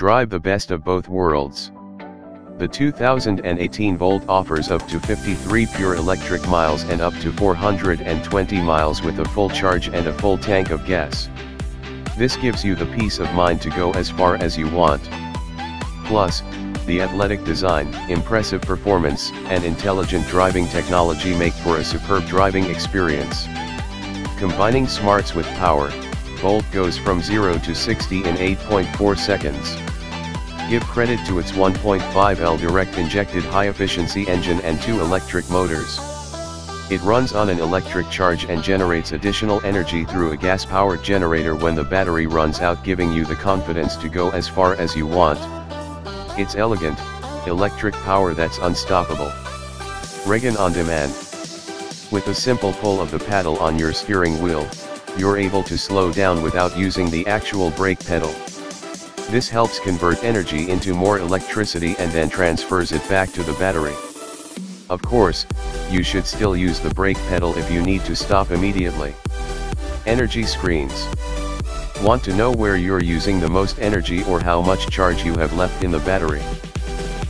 Drive the best of both worlds. The 2018 Volt offers up to 53 pure electric miles and up to 420 miles with a full charge and a full tank of gas. This gives you the peace of mind to go as far as you want. Plus, the athletic design, impressive performance, and intelligent driving technology make for a superb driving experience. Combining smarts with power, Volt goes from 0 to 60 in 8.4 seconds. Give credit to its 1.5L direct injected high-efficiency engine and 2 electric motors. It runs on an electric charge and generates additional energy through a gas-powered generator when the battery runs out, giving you the confidence to go as far as you want. It's elegant, electric power that's unstoppable. Reagan on demand. With a simple pull of the paddle on your steering wheel, you're able to slow down without using the actual brake pedal. This helps convert energy into more electricity and then transfers it back to the battery. Of course, you should still use the brake pedal if you need to stop immediately. Energy screens. Want to know where you're using the most energy or how much charge you have left in the battery?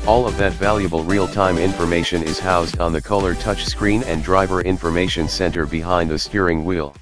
All of that valuable real-time information is housed on the color touchscreen and driver information center behind the steering wheel.